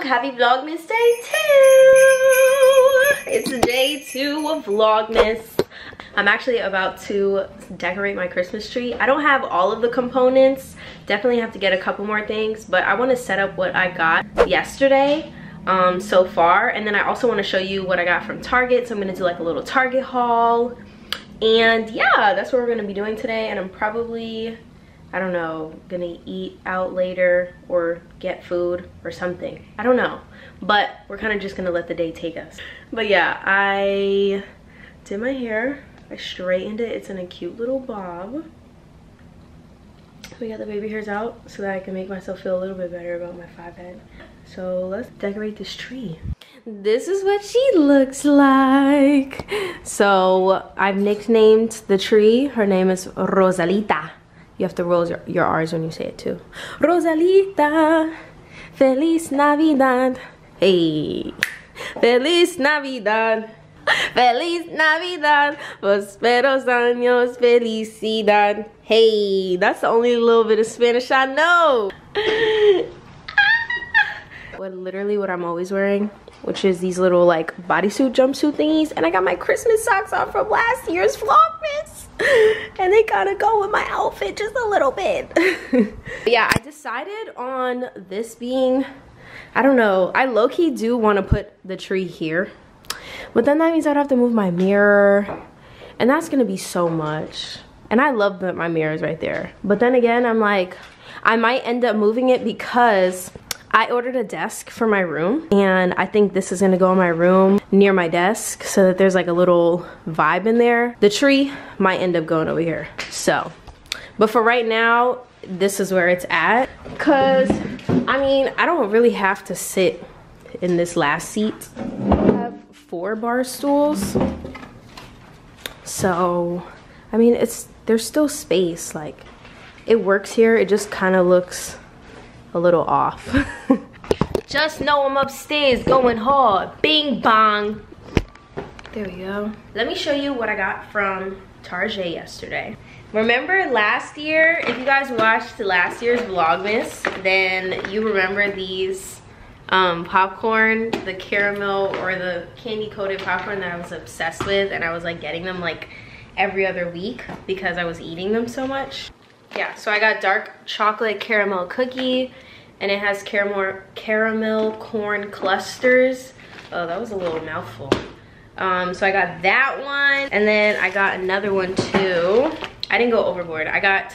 Happy Vlogmas day 2! It's day 2 of Vlogmas. I'm actually about to decorate my Christmas tree. I don't have all of the components. Definitely have to get a couple more things, but I want to set up what I got yesterday so far. And then I also want to show you what I got from Target. So I'm going to do like a little Target haul. And yeah, that's what we're going to be doing today. And I'm probably, I don't know, gonna eat out later or get food or something. I don't know, but we're kind of just gonna let the day take us. But yeah, I did my hair. I straightened it. It's in a cute little bob. We got the baby hairs out so that I can make myself feel a little bit better about my 5 head. So let's decorate this tree. This is what she looks like. So I've nicknamed the tree. Her name is Rosalita. You have to roll your R's when you say it too. Rosalita, Feliz Navidad. Hey, Feliz Navidad, Feliz Navidad, Prosperos años, felicidad. Hey, that's the only little bit of Spanish I know. Well, literally what I'm always wearing, which is these little like bodysuit jumpsuit thingies, and I got my Christmas socks on from last year's Vlogmas, and they kind of go with my outfit just a little bit. Yeah, I decided on this being, I don't know, I low-key do want to put the tree here, but then that means I'd have to move my mirror, and that's gonna be so much. And I love that my mirror is right there, but then again I'm like, I might end up moving it because I ordered a desk for my room, and I think this is gonna go in my room near my desk so that there's like a little vibe in there. The tree might end up going over here. So, but for right now, this is where it's at. Cause, I mean, I don't really have to sit in this last seat. I have 4 bar stools. So, I mean, there's still space. Like, it works here, it just kinda looks a little off. Just know I'm upstairs going hard. Bing bong. There we go. Let me show you what I got from Target yesterday. Remember last year, if you guys watched last year's Vlogmas, then you remember these popcorn, the caramel or the candy coated popcorn that I was obsessed with, and I was like getting them like every other week because I was eating them so much. Yeah, so I got dark chocolate caramel cookie, and it has caramel corn clusters. Oh, that was a little mouthful. So I got that one, and then I got another one too. I didn't go overboard. I got,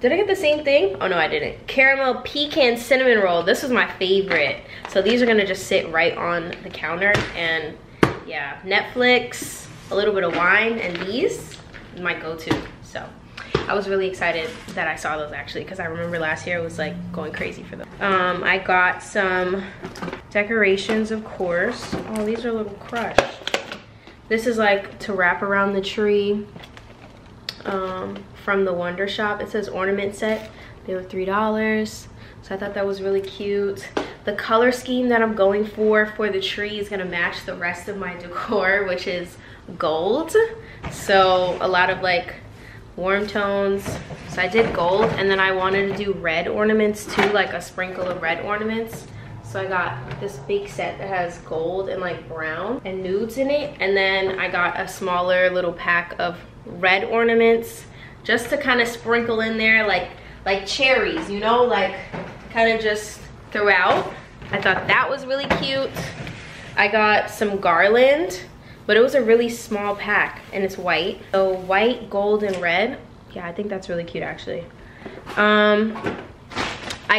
did I get the same thing? Oh no, I didn't. Caramel pecan cinnamon roll. This was my favorite. So these are gonna just sit right on the counter, and yeah, Netflix, a little bit of wine, and these, my go-to, so. I was really excited that I saw those actually because I remember last year I was like going crazy for them. I got some decorations, of course. Oh, these are a little crushed. This is like to wrap around the tree from the Wonder Shop. It says ornament set. They were $3, so I thought that was really cute. The color scheme that I'm going for the tree is gonna match the rest of my decor, which is gold. So a lot of like warm tones, so I did gold, and then I wanted to do red ornaments too, like a sprinkle of red ornaments. So I got this big set that has gold and like brown and nudes in it, and then I got a smaller little pack of red ornaments just to kind of sprinkle in there like cherries, you know, like kind of just throughout. I thought that was really cute. I got some garland, but it was a really small pack, and it's white. So white, gold, and red. Yeah, I think that's really cute actually. I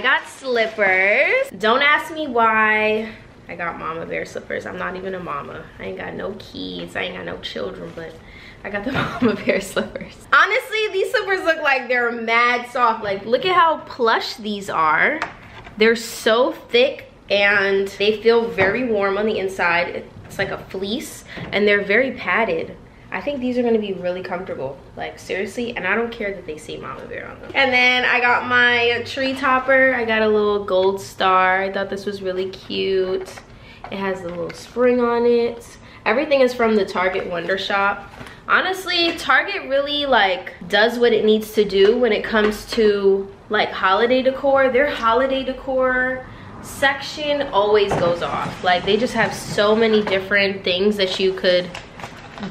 got slippers. Don't ask me why I got mama bear slippers. I'm not even a mama. I ain't got no kids, I ain't got no children, but I got the mama bear slippers. Honestly, these slippers look like they're mad soft. Like, look at how plush these are. They're so thick and they feel very warm on the inside. It's like a fleece, and they're very padded. I think these are gonna be really comfortable, like seriously, and I don't care that they say Mama Bear on them. And then I got my tree topper. I got a little gold star. I thought this was really cute. It has a little spring on it. Everything is from the Target Wonder Shop. Honestly, Target really like does what it needs to do when it comes to like holiday decor. Their holiday decor section always goes off. Like they just have so many different things that you could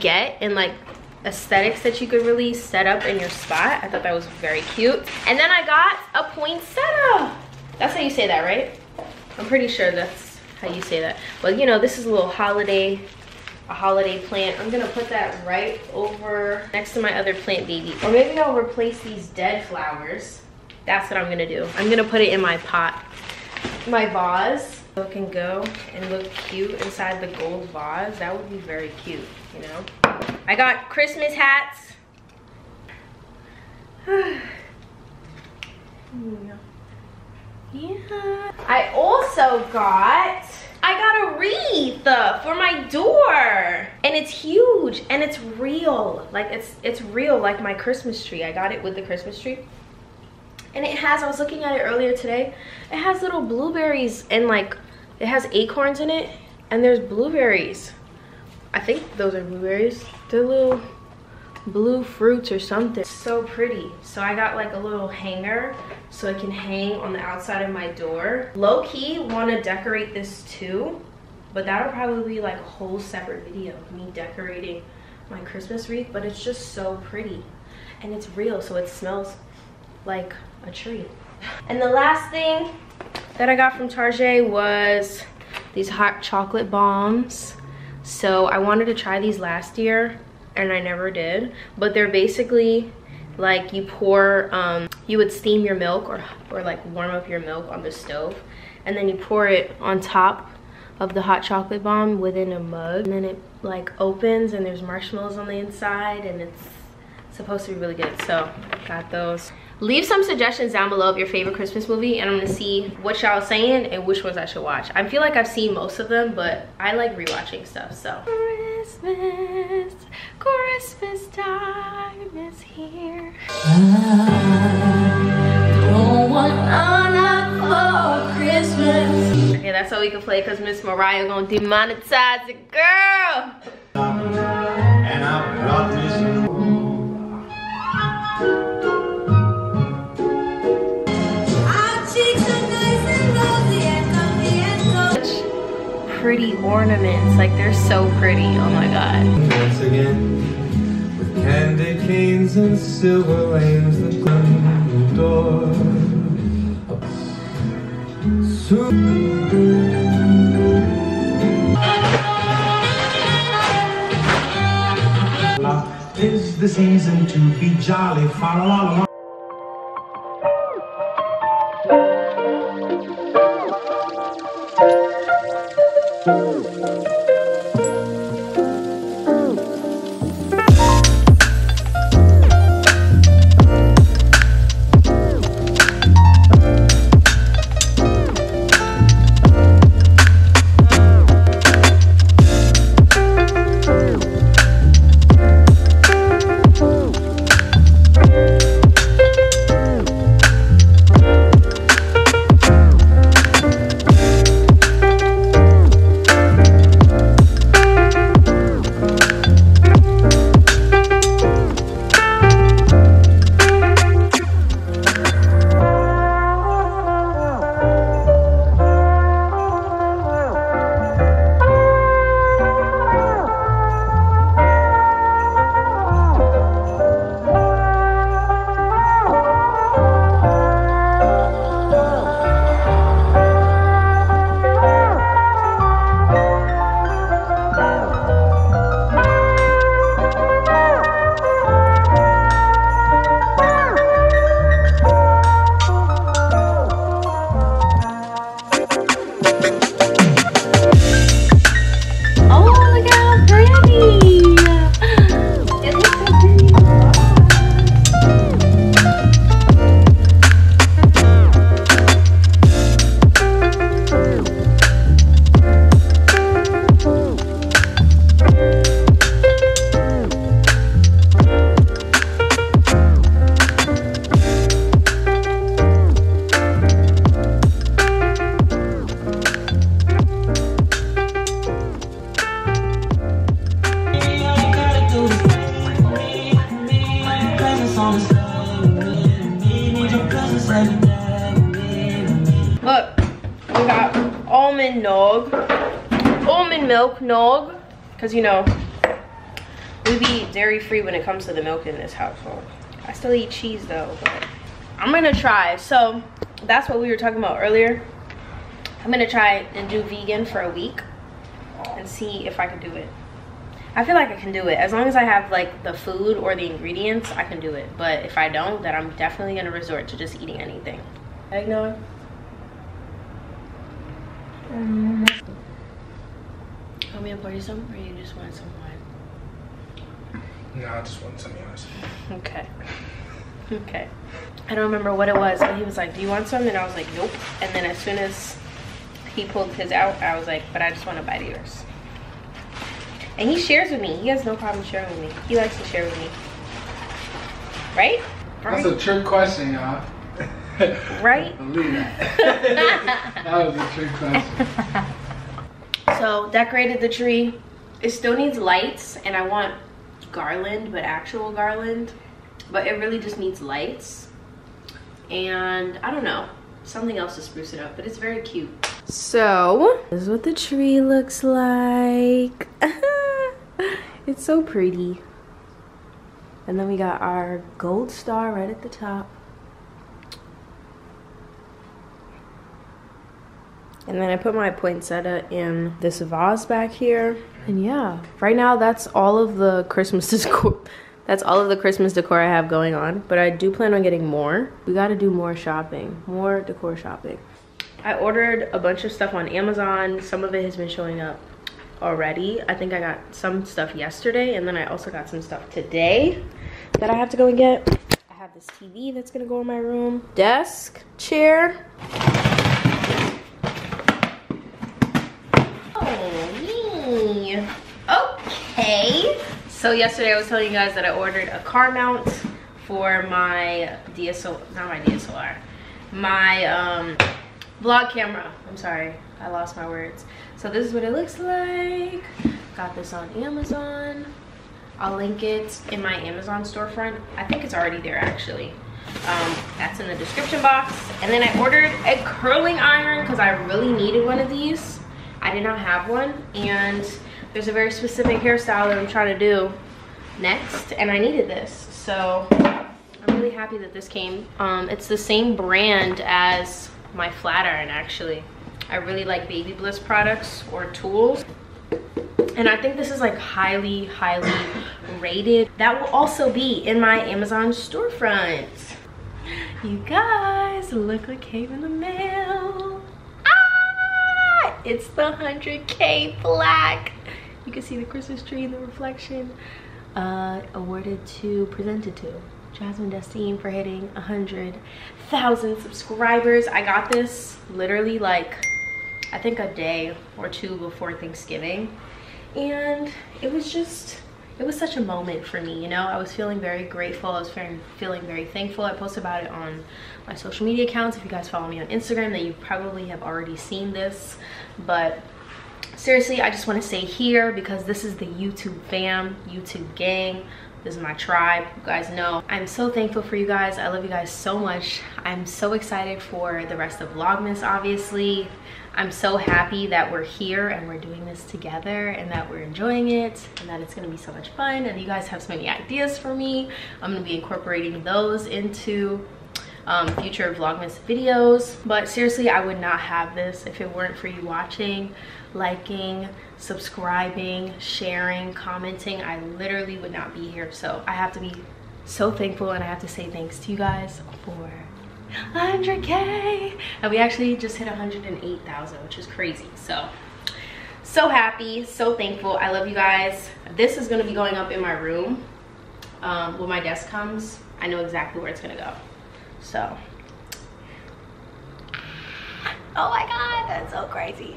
get and like aesthetics that you could really set up in your spot. I thought that was very cute. And then I got a poinsettia. That's how you say that, right? I'm pretty sure that's how you say that. Well, you know, this is a little holiday, a holiday plant. I'm gonna put that right over next to my other plant baby. Or maybe I'll replace these dead flowers. That's what I'm gonna do. I'm gonna put it in my pot, my vase. So it can go and look cute inside the gold vase. That would be very cute, you know? I got Christmas hats. Yeah. I also got a wreath for my door. And it's huge and it's real. Like it's real like my Christmas tree. I got it with the Christmas tree. And it has, I was looking at it earlier today, it has little blueberries and like, it has acorns in it and there's blueberries. I think those are blueberries. They're little blue fruits or something. It's so pretty. So I got like a little hanger so it can hang on the outside of my door. Low key want to decorate this too, but that'll probably be like a whole separate video of me decorating my Christmas wreath, but it's just so pretty and it's real, so it smells like a tree. And the last thing that I got from Target was these hot chocolate bombs. So I wanted to try these last year and I never did, but they're basically like you pour, you would steam your milk or like warm up your milk on the stove and then you pour it on top of the hot chocolate bomb within a mug, and then it like opens and there's marshmallows on the inside and it's supposed to be really good. So got those. Leave some suggestions down below of your favorite Christmas movie and I'm gonna see what y'all saying and which ones I should watch. I feel like I've seen most of them, but I like rewatching stuff, so. Christmas, Christmas time is here. I don't want another Christmas. Okay, that's all we can play because Miss Mariah gonna demonetize it, girl. And I brought this. Pretty ornaments, like they're so pretty. Oh my god. Once again, with candy canes and silver lanes, the door. Is the season to be jolly, far along. Look, we got almond milk nog, because you know we be dairy free when it comes to the milk in this household. I still eat cheese though, but I'm gonna try. So that's what we were talking about earlier. I'm gonna try and do vegan for a week and see if I can do it. I feel like I can do it. As long as I have like the food or the ingredients, I can do it. But if I don't, then I'm definitely gonna resort to just eating anything. Eggnog. Want me to pour you some, or you just want some wine? No, I just want some yours. Okay. Okay. I don't remember what it was, but he was like, "Do you want some?" And I was like, "Nope." And then as soon as he pulled his out, I was like, "But I just want a bite of yours." And he shares with me. He has no problem sharing with me. He likes to share with me, right? That's a trick question, y'all. Right? Believe me. That was a trick question. So decorated the tree. It still needs lights, and I want garland, but actual garland. But it really just needs lights, and I don't know, something else to spruce it up. But it's very cute. So this is what the tree looks like. It's so pretty. And then we got our gold star right at the top. And then I put my poinsettia in this vase back here. And yeah, right now that's all of the Christmas decor. That's all of the Christmas decor I have going on, but I do plan on getting more. We gotta do more shopping, more decor shopping. I ordered a bunch of stuff on Amazon. Some of it has been showing up already. I think I got some stuff yesterday, and then I also got some stuff today that I have to go and get. I have this TV that's gonna go in my room. Desk, chair. Oh, me. Okay. So yesterday I was telling you guys that I ordered a car mount for my my vlog camera. I'm sorry, I lost my words. So this is what it looks like. Got this on Amazon. I'll link it in my Amazon storefront. I think it's already there actually. That's in the description box. And then I ordered a curling iron because I really needed one of these. I did not have one, and there's a very specific hairstyle that I'm trying to do next, and I needed this. So I'm really happy that this came. It's the same brand as my flat iron actually. I really like Baby Bliss products or tools, and I think this is like highly rated. That will also be in my Amazon storefront. You guys, look what came in the mail. Ah, it's the 100K plaque. You can see the Christmas tree in the reflection. Presented to Jasmine Destine for hitting 100,000 subscribers. I got this literally like, I think a day or two before Thanksgiving. And it was just, it was such a moment for me, you know? I was feeling very grateful. I was feeling very thankful. I posted about it on my social media accounts. If you guys follow me on Instagram, then you probably have already seen this, but seriously, I just want to say here, because this is the YouTube fam, YouTube gang. This is my tribe. You guys know I'm so thankful for you guys. I love you guys so much. I'm so excited for the rest of Vlogmas, obviously. I'm so happy that we're here and we're doing this together and that we're enjoying it and that it's going to be so much fun. And you guys have so many ideas for me. I'm going to be incorporating those into future Vlogmas videos. But seriously, I would not have this if it weren't for you watching, liking, subscribing, sharing, commenting. I literally would not be here. So I have to be so thankful, and I have to say thanks to you guys for 100K, and we actually just hit 108,000, which is crazy. So happy, so thankful. I love you guys. This is going to be going up in my room when my desk comes. I know exactly where it's going to go. So oh my god, that's so crazy.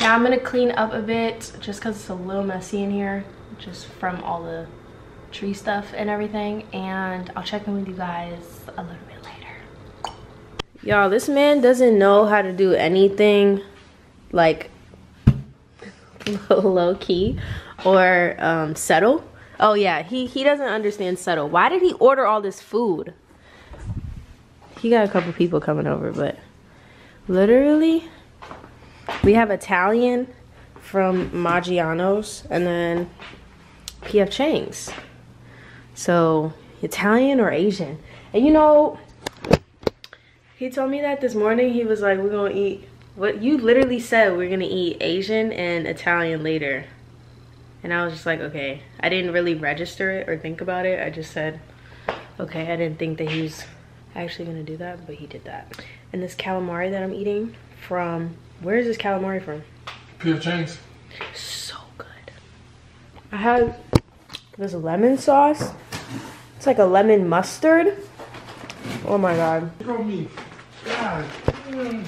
Now I'm gonna clean up a bit just because it's a little messy in here, just from all the tree stuff and everything, and I'll check in with you guys a little bit later. Y'all, this man doesn't know how to do anything like low-key or settle. Oh yeah, he doesn't understand settle. Why did he order all this food? He got a couple people coming over, but literally we have Italian from Maggiano's and then P.F. Chang's. So Italian or Asian. And you know, he told me that this morning. He was like, we're gonna eat what you literally said, we're gonna eat Asian and Italian later. And I was just like, okay. I didn't really register it or think about it. I just said, okay. I didn't think that he was actually gonna do that, but he did that. And this calamari that I'm eating from, where is this calamari from? P.F. Chang's. So good. I have this lemon sauce. It's like a lemon mustard. Oh my god. Look at me. God. I want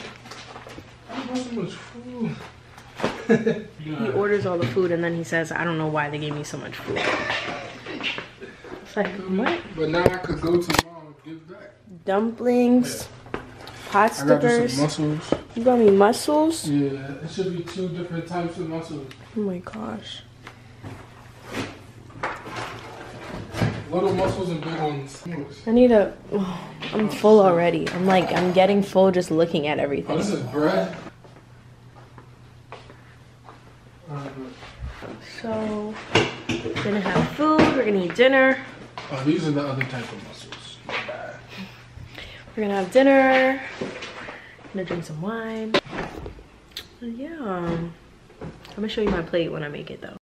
so much food. He orders all the food and then he says, I don't know why they gave me so much food. It's like, what? But now I could go tomorrow and give back. Dumplings. Yeah. Pot stickers. I got some mussels. You got me mussels? Yeah, it should be 2 different types of mussels. Oh my gosh. Little mussels and big ones. I need a... Oh, I'm full already. I'm like, I'm getting full just looking at everything. Oh, this is bread? So, we're gonna have food, we're gonna eat dinner. Oh, these are the other type of mussels. We're gonna have dinner. Gonna drink some wine. Yeah. I'm gonna show you my plate when I make it though.